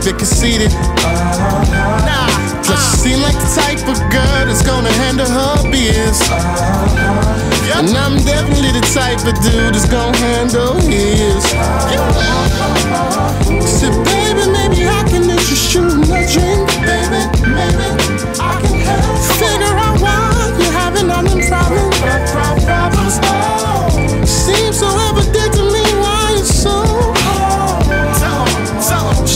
honest and conceited. Does she seem like the type of girl that's gonna handle her biz? And I'm definitely the type of dude that's gonna handle his. Said, baby, maybe I can interest you in a drink. Baby, maybe I can help you figure out why you're having all them problems. Oh, seems so evident to me why you're so.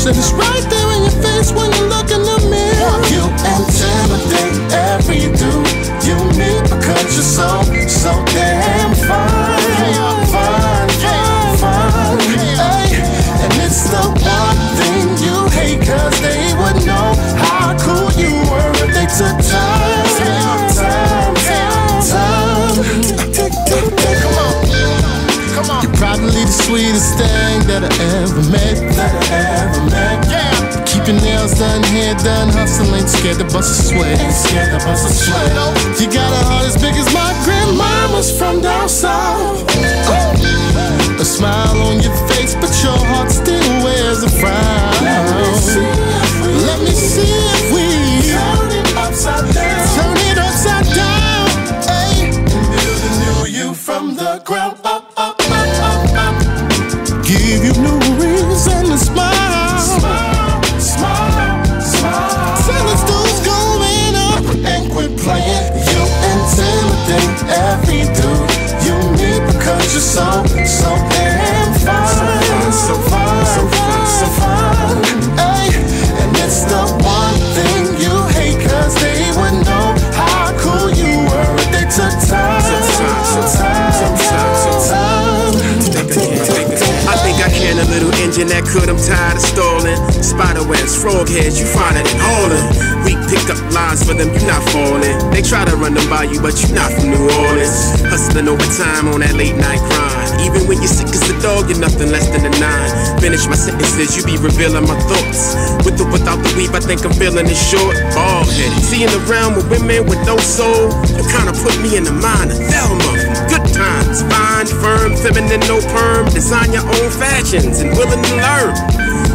Said it's right there in your face when you look in the mirror. You intimidate every dude you meet because you're so damn fine. Fine, hey. And it's the one thing you hate, 'cause they would know how cool you were if they took time. Come on. You're probably the sweetest thing that I ever met. Yeah. Keep your nails done, hair done, hustle, ain't scared to bust a sweat. You got a heart as big as my grandmama's from down south. Oh. A smile on your face, but your heart still wears a frown. Let me see if we turn it upside down. Hey. And build a new you from the ground up. Give you new reason to smile. Smile. Tell us who's going up and quit playing. You intimidate every dude you meet because you're so damn fine. So fine. Ay, and it's the one thing you hate, 'cause they would know how cool you were if they took time. And a little engine that could, I'm tired of stalling. Spider webs, frog heads, you find it in Harlem. We picked up lines for them, you not falling. They try to run them by you, but you not from New Orleans. Hustling overtime on that late night grind. Even when you're sick as a dog, you're nothing less than a 9. Finish my sentences, you be revealing my thoughts. With or without the weave, I think I'm feeling it short. Bald headed, seeing around with women with no soul. You kinda put me in the mind of Thelma. Good times, fine, firm, feminine, no perm. Design your own fashions and willing to learn.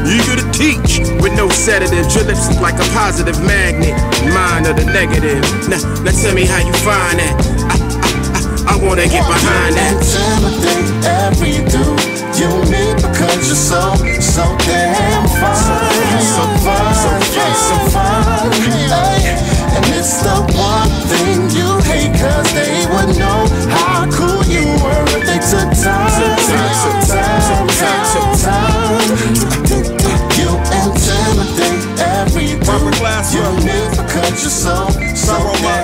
Eager to teach with no sedative. Your lips is like a positive magnet, mine are the negative. Now tell me how you find that. I wanna get behind that. Intimidate every dude you meet because you're so damn fine. So fine. Hey. And it's the one thing you hate, 'cause they would know how cool you were if they took time. You intimidate every dude you need because you're so